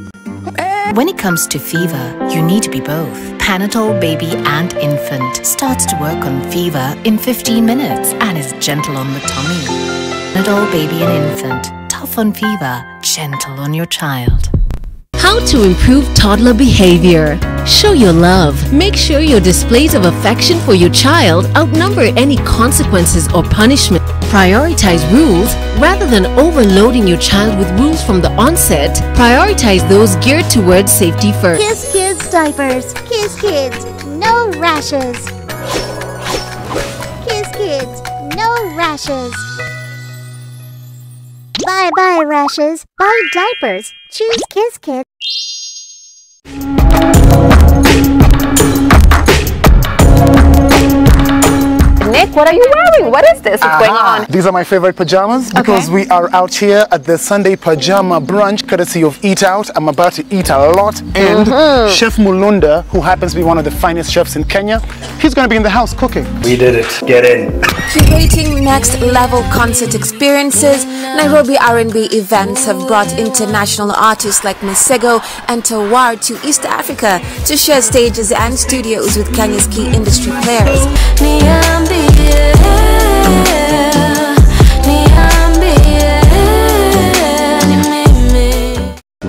When it comes to fever, you need to be both. Panadol Baby and Infant starts to work on fever in 15 minutes and is gentle on the tummy. Panadol Baby and Infant, tough on fever, gentle on your child. How to improve toddler behavior. Show your love. Make sure your displays of affection for your child outnumber any consequences or punishment. Prioritize rules rather than overloading your child with rules from the onset. Prioritize those geared towards safety first. Kiss Kids diapers. Kiss Kids, no rashes. Kiss Kids, no rashes. Bye-bye rashes. Buy diapers. Choose Kiss Kids. Nick, what are you wearing? What is this? What's going on? These are my favorite pajamas because we are out here at the Sunday Pajama Brunch courtesy of Eat Out. I'm about to eat a lot. And Chef Mulunda, who happens to be one of the finest chefs in Kenya, he's going to be in the house cooking. We did it. Get in. Creating next level concert experiences, Nairobi R&B events have brought international artists like Masego and Tawar to East Africa to share stages and studios with Kenya's key industry players.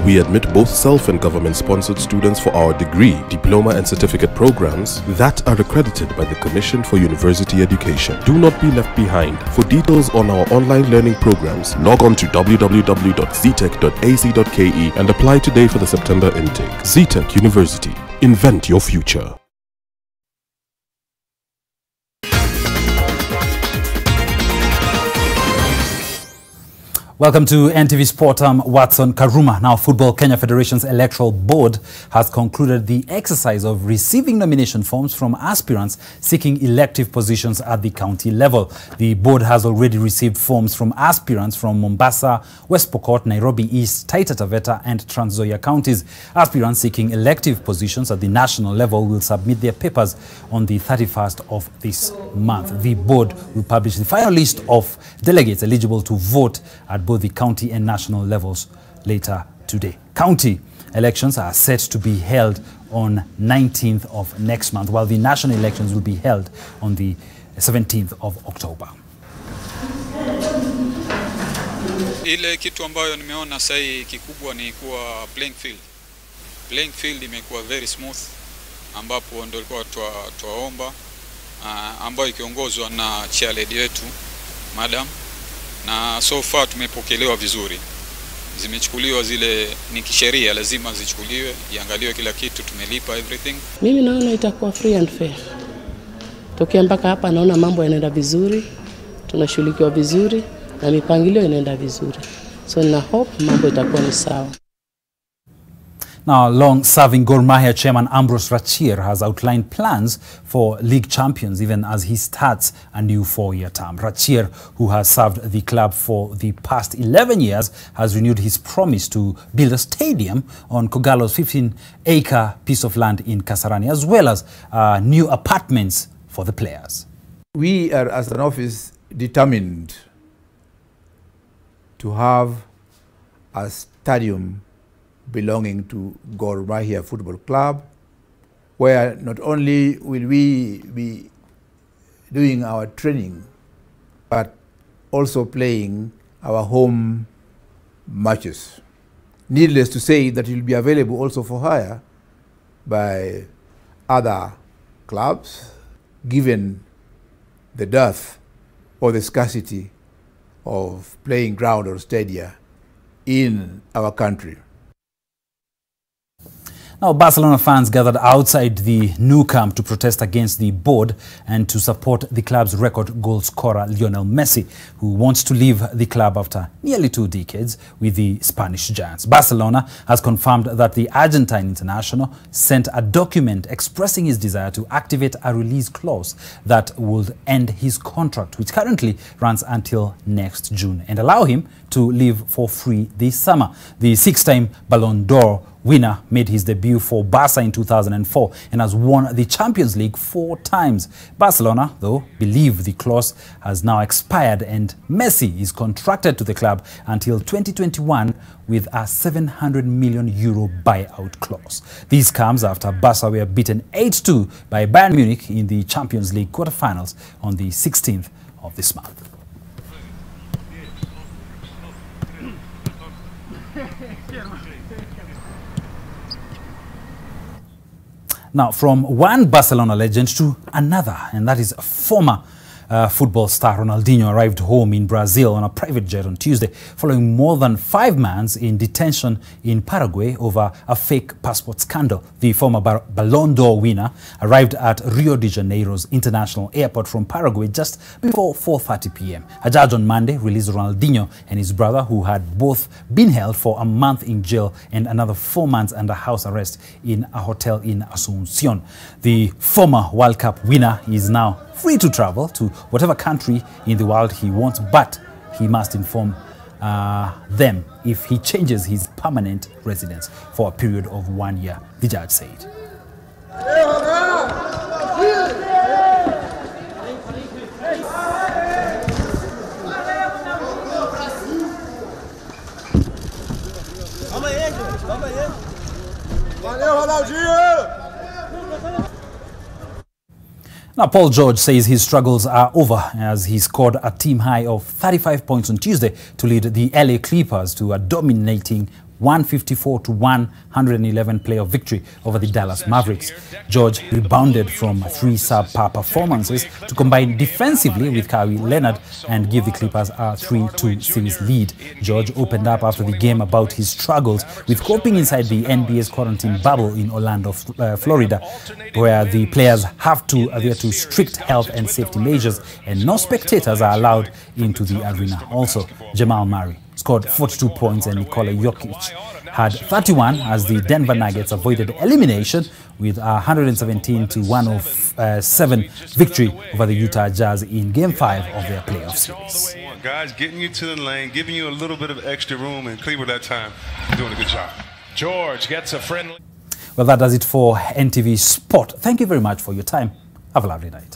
We admit both self and government-sponsored students for our degree, diploma and certificate programs that are accredited by the Commission for University Education. Do not be left behind. For details on our online learning programs, log on to www.ztech.ac.ke and apply today for the September intake. ZTech University. Invent your future. Welcome to NTV Sport. I'm Watson Karuma. Now, Football Kenya Federation's Electoral Board has concluded the exercise of receiving nomination forms from aspirants seeking elective positions at the county level. The board has already received forms from aspirants from Mombasa, West Pokot, Nairobi East, Taita Taveta and Trans Nzoia counties. Aspirants seeking elective positions at the national level will submit their papers on the 31st of this month. The board will publish the final list of delegates eligible to vote at both the county and national levels later today. County elections are set to be held on 19th of next month, while the national elections will be held on the 17th of October. Ile kitu ambayo nimeona sai kikubwa ni kuwa playing field. Playing field imekuwa very smooth, ambapo ndio ilikuwa tuaomba ambayo ikiongozwa na chairlady yetu madam. Na so far tumepokelewa vizuri. Zimechukuliwa zile ni kisheria, lazima zichukuliwe, iangaliwe kila kitu, tumelipa everything. Mimi naona itakuwa free and fair. Tokea mpaka hapa naona mambo yanaenda vizuri, tunashughulikiwa vizuri na mipangilio inaenda vizuri. So na hope mambo itakuwa ni sawa. Now, long-serving Gor Mahia chairman Ambrose Rachir has outlined plans for league champions even as he starts a new four-year term. Rachir, who has served the club for the past 11 years, has renewed his promise to build a stadium on Kogalo's 15-acre piece of land in Kasarani, as well as new apartments for the players. We are, as an office, determined to have a stadium belonging to Gor Mahia Football Club, where not only will we be doing our training, but also playing our home matches. Needless to say that it will be available also for hire by other clubs given the dearth or the scarcity of playing ground or stadia in our country. Now, Barcelona fans gathered outside the Nou Camp to protest against the board and to support the club's record goal scorer Lionel Messi, who wants to leave the club after nearly 2 decades with the Spanish giants. Barcelona has confirmed that the Argentine international sent a document expressing his desire to activate a release clause that would end his contract, which currently runs until next June, and allow him to leave for free this summer. The 6-time Ballon d'Or winner made his debut for Barca in 2004 and has won the Champions League 4 times. Barcelona, though, believe the clause has now expired and Messi is contracted to the club until 2021 with a €700 million buyout clause. This comes after Barca were beaten 8-2 by Bayern Munich in the Champions League quarterfinals on the 16th of this month. Now, from one Barcelona legend to another, and that is former football star Ronaldinho arrived home in Brazil on a private jet on Tuesday, following more than 5 months in detention in Paraguay over a fake passport scandal. The former Ballon d'Or winner arrived at Rio de Janeiro's international airport from Paraguay just before 4:30 p.m. A judge on Monday released Ronaldinho and his brother, who had both been held for a month in jail and another 4 months under house arrest in a hotel in Asuncion. The former World Cup winner is now free to travel to whatever country in the world he wants, but he must inform them if he changes his permanent residence for a period of 1 year, the judge said. Now, Paul George says his struggles are over as he scored a team-high of 35 points on Tuesday to lead the LA Clippers to a dominating 154-111 playoff victory over the Dallas Mavericks. George rebounded from 3 subpar performances to combine defensively with Kawhi Leonard and give the Clippers a 3-2 series lead. George opened up after the game about his struggles with coping inside the NBA's quarantine bubble in Orlando, Florida, where the players have to adhere to strict health and safety measures and no spectators are allowed into the arena. Also, Jamal Murray scored 42 points and Nikola Jokic had 31 as the Denver Nuggets avoided elimination with a 117-107 victory over the Utah Jazz in Game 5 of their playoff series. Guys, getting you to the lane, giving you a little bit of extra room, and Cleveland that time doing a good job. George gets a friendly... Well, that does it for NTV Sport. Thank you very much for your time. Have a lovely night.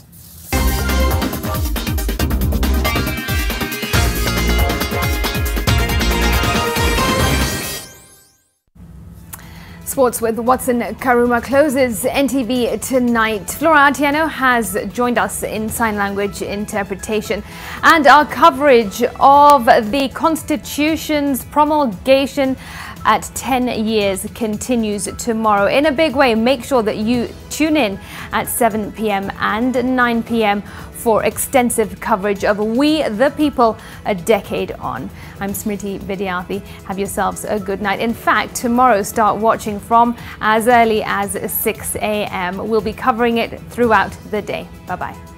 Sports with Watson Karuma closes NTV tonight. Flora Atieno has joined us in sign language interpretation, and our coverage of the Constitution's promulgation at 10 years continues tomorrow in a big way. Make sure that you tune in at 7 p.m. and 9 p.m. for extensive coverage of We the People, a decade on. I'm Smriti Vidyarthi. Have yourselves a good night. In fact, tomorrow start watching from as early as 6 a.m. We'll be covering it throughout the day. Bye-bye.